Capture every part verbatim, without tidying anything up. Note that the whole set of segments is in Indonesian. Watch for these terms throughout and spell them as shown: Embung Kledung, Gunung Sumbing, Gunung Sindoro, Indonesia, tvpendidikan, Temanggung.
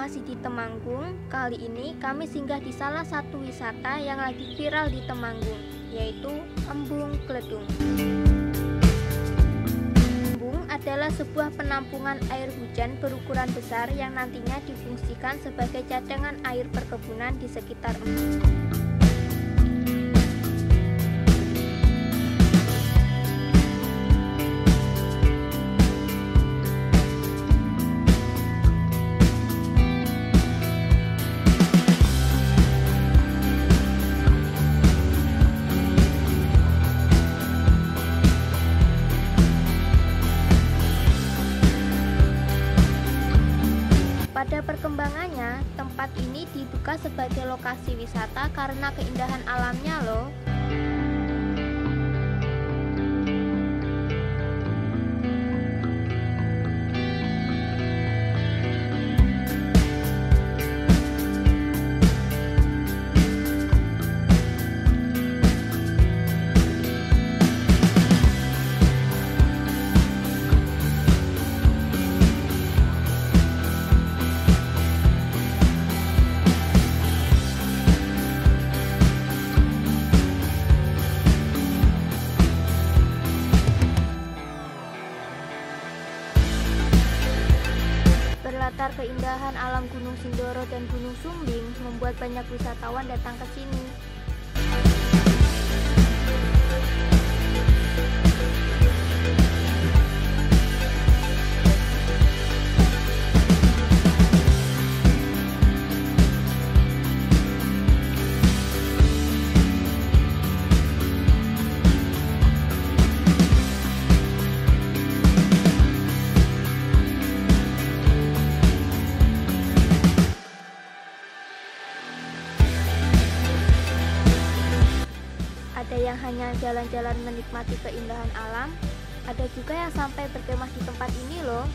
Masih di Temanggung, kali ini kami singgah di salah satu wisata yang lagi viral di Temanggung, yaitu Embung Kledung. Embung adalah sebuah penampungan air hujan berukuran besar yang nantinya difungsikan sebagai cadangan air perkebunan di sekitar Embung. Pada perkembangannya, tempat ini dibuka sebagai lokasi wisata karena keindahan alamnya loh. Latar keindahan alam Gunung Sindoro dan Gunung Sumbing membuat banyak wisatawan datang ke sini. Ada yang hanya jalan-jalan menikmati keindahan alam, ada juga yang sampai berkemah di tempat ini loh.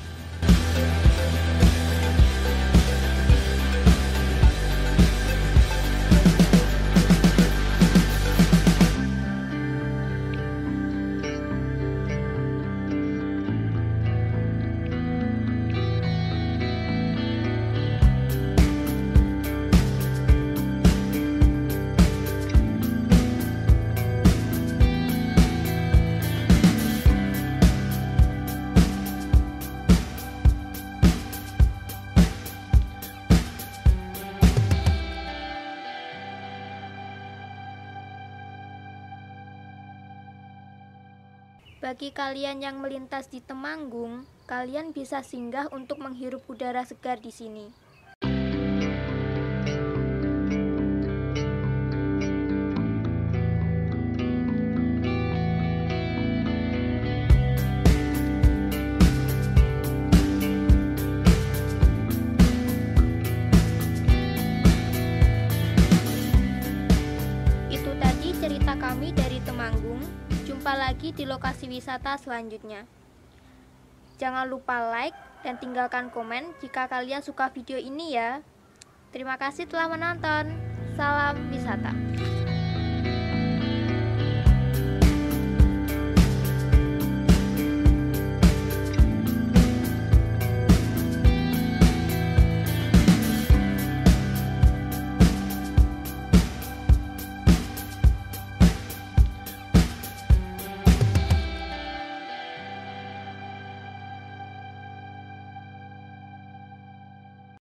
Bagi kalian yang melintas di Temanggung, kalian bisa singgah untuk menghirup udara segar di sini. Itu tadi cerita kami dari Temanggung. Jumpa lagi di lokasi wisata selanjutnya. Jangan lupa like dan tinggalkan komen jika kalian suka video ini ya. Terima kasih telah menonton. Salam wisata.